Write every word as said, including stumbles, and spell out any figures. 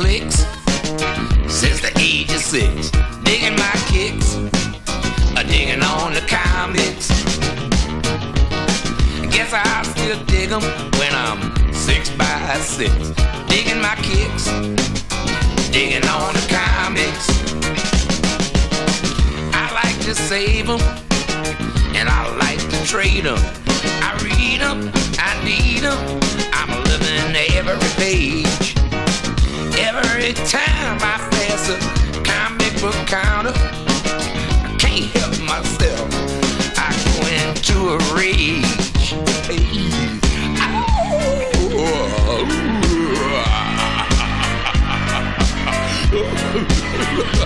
flicks since the age of six. Digging my kicks, digging on the comics. Guess I'll still dig 'em when I'm six by six. Digging my kicks, digging on the comics. I like to save 'em and I like to trade 'em. I read 'em, I need 'em. I'm living every page. Every time I pass a comic book counter, I can't help myself, I go into a rage. Hey.